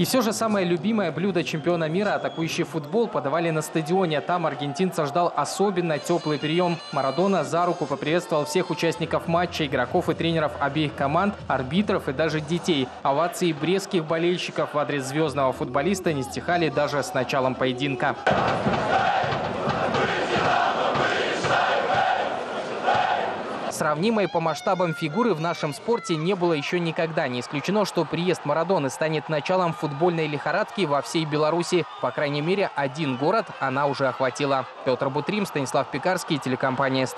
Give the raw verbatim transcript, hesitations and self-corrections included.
И все же самое любимое блюдо чемпиона мира, атакующий футбол, подавали на стадионе. Там аргентинца ждал особенно теплый прием. Марадона за руку поприветствовал всех участников матча, игроков и тренеров обеих команд, арбитров и даже детей. Овации брестских болельщиков в адрес звездного футболиста не стихали даже с началом поединка. Сравнимой по масштабам фигуры в нашем спорте не было еще никогда. Не исключено, что приезд Марадоны станет началом футбольной лихорадки во всей Беларуси. По крайней мере, один город она уже охватила. Петр Бутрим, Станислав Пекарский, телекомпания «Станислав».